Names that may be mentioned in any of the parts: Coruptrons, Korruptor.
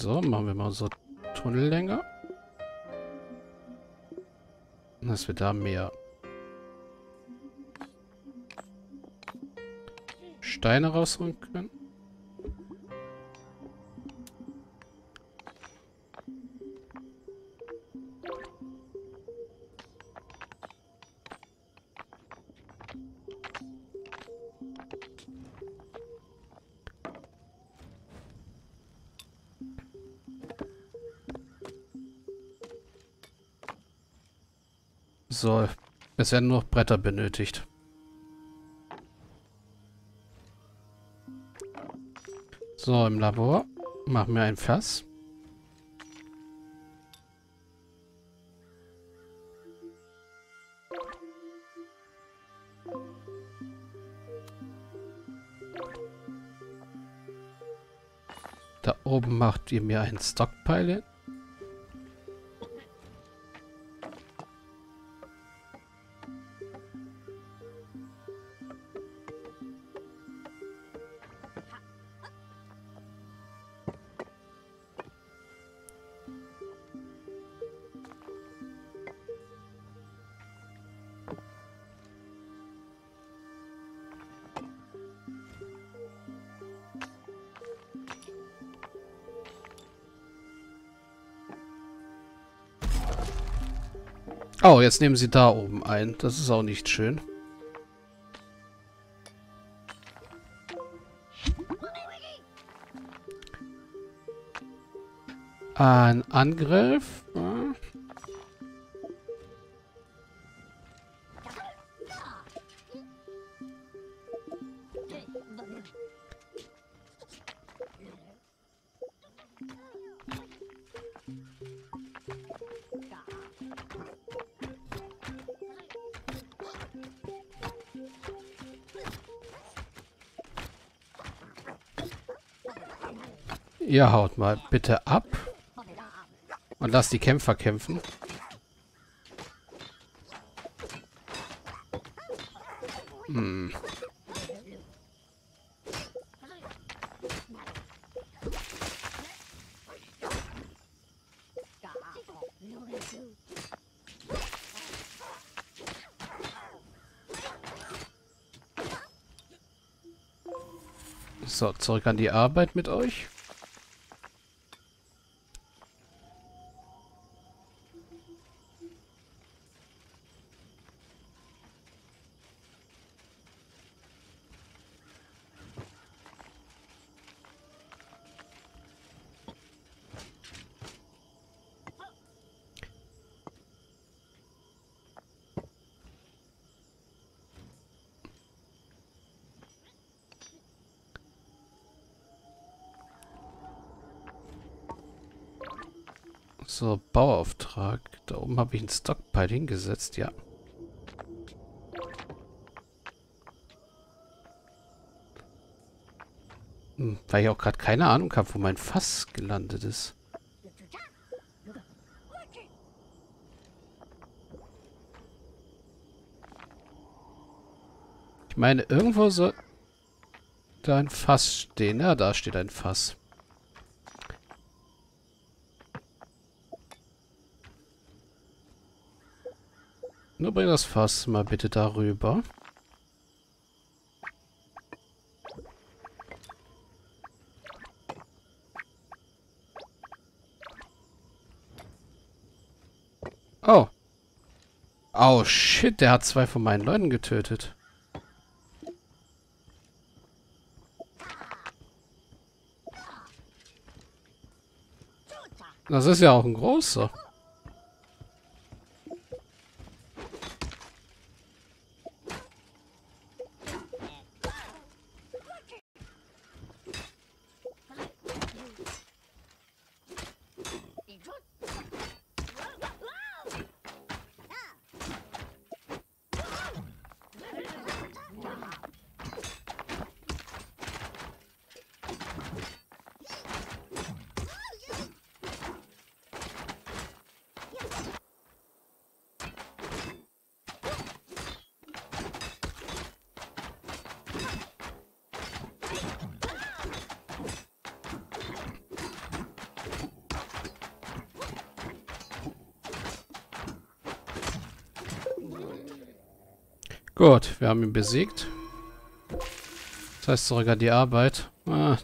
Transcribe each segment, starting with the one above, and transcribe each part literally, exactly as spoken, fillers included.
So, machen wir mal so Tunnel länger. Dass wir da mehr Steine rausholen können. So, es werden nur noch Bretter benötigt. So, im Labor machen wir ein Fass. Da oben macht ihr mir einen Stockpile. Oh, jetzt nehmen sie da oben ein. Das ist auch nicht schön. Ein Angriff. Ihr haut mal bitte ab und lasst die Kämpfer kämpfen. Hm. So, zurück an die Arbeit mit euch. So, Bauauftrag. Da oben habe ich einen Stockpile hingesetzt, ja. Hm, weil ich auch gerade keine Ahnung habe, wo mein Fass gelandet ist. Ich meine, irgendwo soll da ein Fass stehen. Ja, da steht ein Fass. Nur bring das Fass mal bitte darüber. Oh. Oh, shit, der hat zwei von meinen Leuten getötet. Das ist ja auch ein großer. Gut, wir haben ihn besiegt. Das heißt sogar die Arbeit. Ah.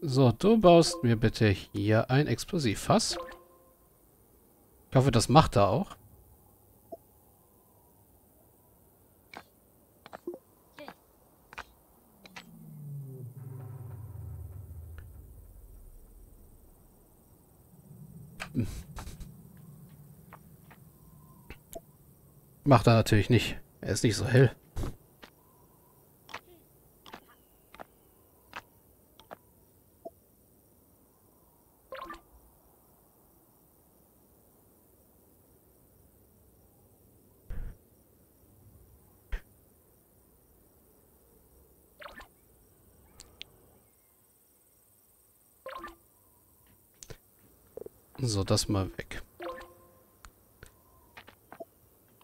So, du baust mir bitte hier ein Explosivfass. Ich hoffe, das macht er auch. Macht er natürlich nicht. Er ist nicht so hell. So, das mal weg.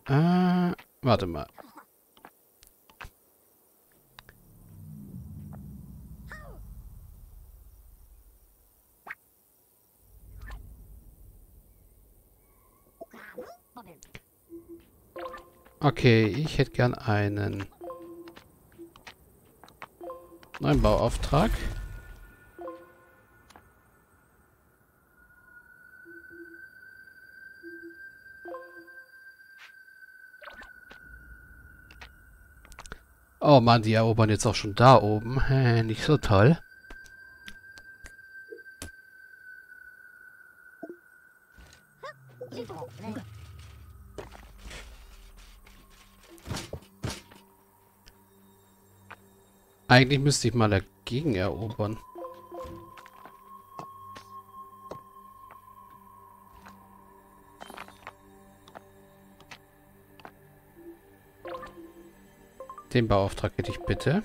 Äh, warte mal. Okay, ich hätte gern einen neuen Bauauftrag. Oh Mann, die erobern jetzt auch schon da oben. Hä, nicht so toll. Eigentlich müsste ich mal dagegen erobern. Den Bauauftrag hätte ich bitte.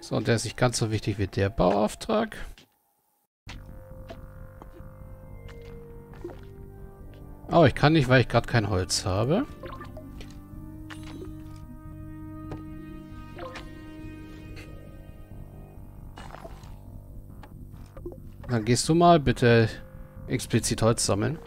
So, und der ist nicht ganz so wichtig wie der Bauauftrag. Oh, ich kann nicht, weil ich gerade kein Holz habe. Dann gehst du mal bitte explizit Holz sammeln.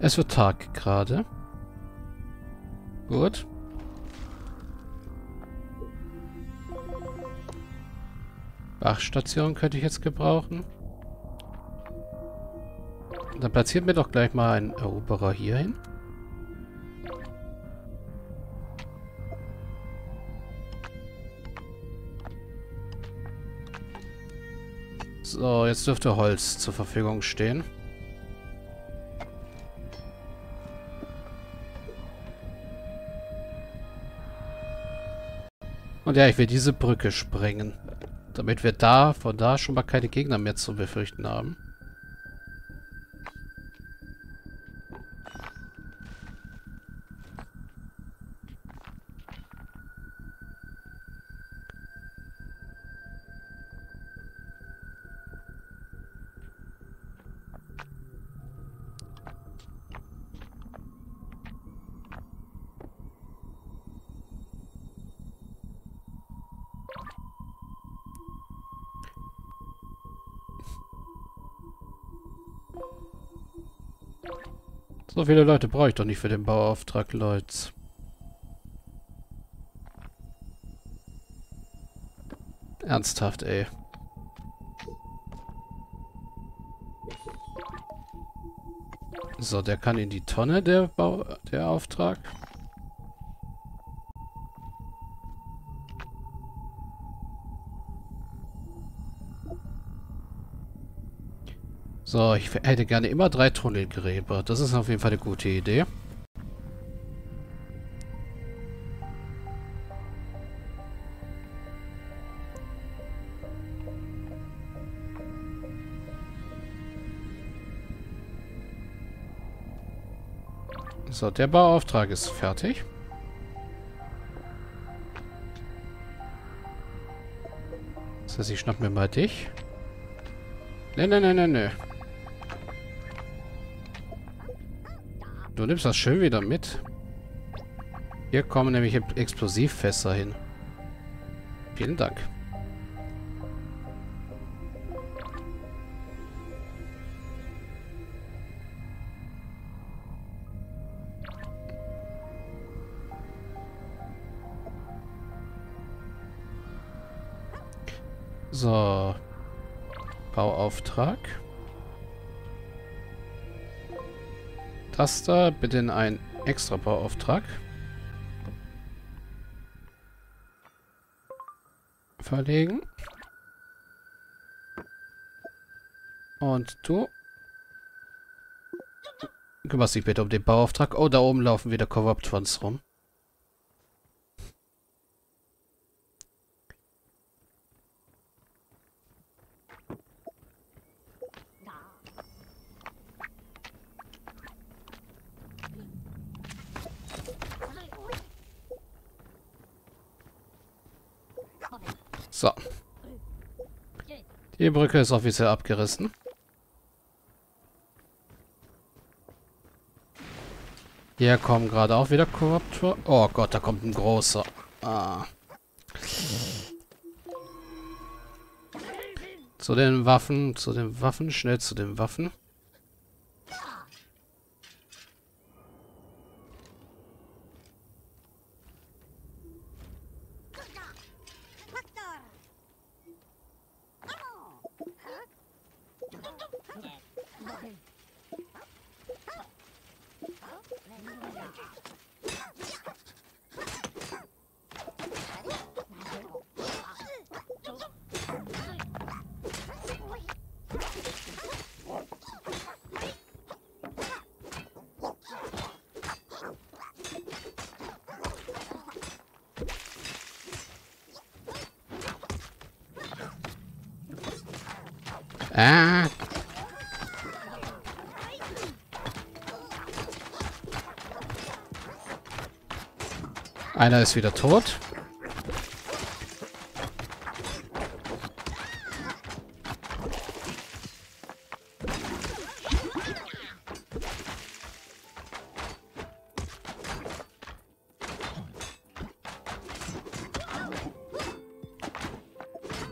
Es wird Tag gerade. Gut. Wachstation könnte ich jetzt gebrauchen. Dann platziert mir doch gleich mal einen Eroberer hier hin. So, jetzt dürfte Holz zur Verfügung stehen. Und ja, ich will diese Brücke sprengen. Damit wir da, von da schon mal keine Gegner mehr zu befürchten haben. So viele Leute brauche ich doch nicht für den Bauauftrag, Leute. Ernsthaft, ey. So, der kann in die Tonne, der Bau, der Auftrag. So, ich hätte gerne immer drei Tunnelgräber. Das ist auf jeden Fall eine gute Idee. So, der Bauauftrag ist fertig. Das heißt, ich schnapp mir mal dich. Ne, ne, ne, ne, ne. Du nimmst das schön wieder mit. Hier kommen nämlich Explosivfässer hin. Vielen Dank. So. Bauauftrag. Das da, bitte in einen extra Bauauftrag. Verlegen. Und du. Kümmerst dich bitte um den Bauauftrag. Oh, da oben laufen wieder Coruptrons rum. So. Die Brücke ist offiziell abgerissen. Hier kommen gerade auch wieder Korruptor. Oh Gott, da kommt ein großer. Ah. Zu den Waffen, zu den Waffen, schnell zu den Waffen. Ah. Einer ist wieder tot.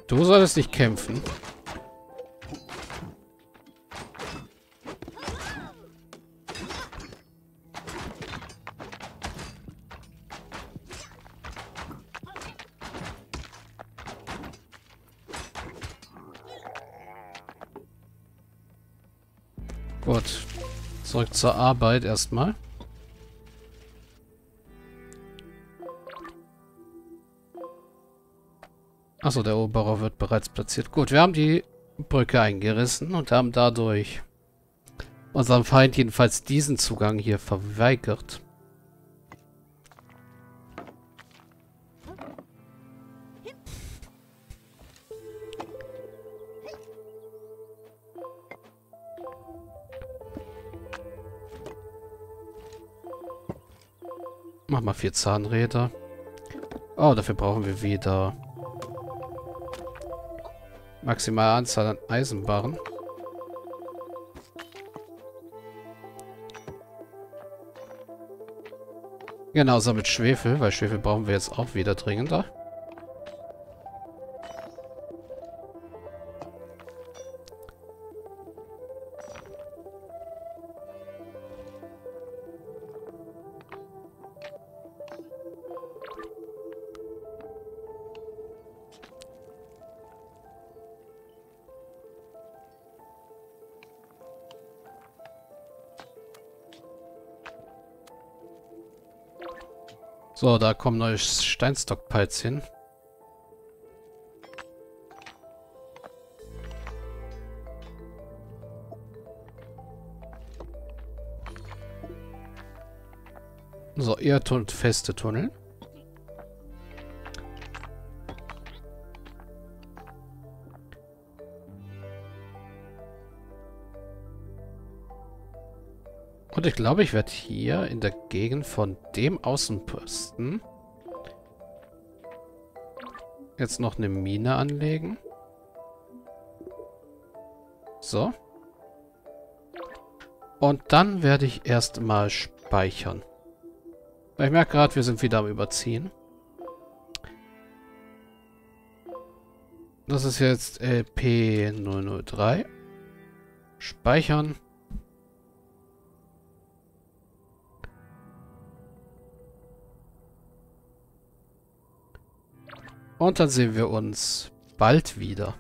Du solltest nicht kämpfen. Gut, zurück zur Arbeit erstmal. Achso, der Oberer wird bereits platziert. Gut, wir haben die Brücke eingerissen und haben dadurch unserem Feind jedenfalls diesen Zugang hier verweigert. Mach mal vier Zahnräder. Oh, dafür brauchen wir wieder maximale Anzahl an Eisenbarren. Genauso mit Schwefel, weil Schwefel brauchen wir jetzt auch wieder dringender. So, da kommen neue Steinstockpilz hin. So, ihr tut feste Tunnel. Und ich glaube, ich werde hier in der Gegend von dem Außenposten jetzt noch eine Mine anlegen. So. Und dann werde ich erstmal speichern. Weil ich merke gerade, wir sind wieder am Überziehen. Das ist jetzt L P null null drei. Speichern. Und dann sehen wir uns bald wieder.